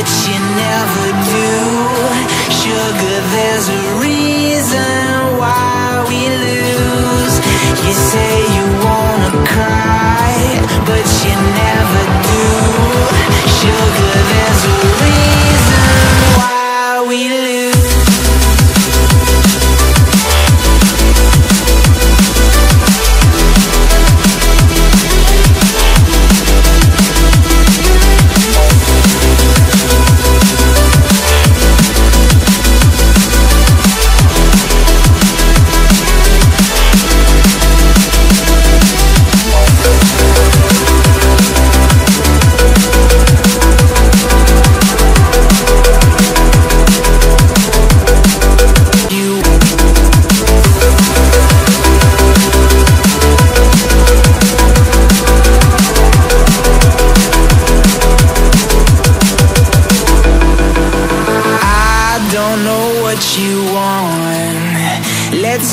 but you never do. Sugar, there's a reason why we lose. You say you wanna cry, but you never do. Sugar, there's a reason why we lose. Let's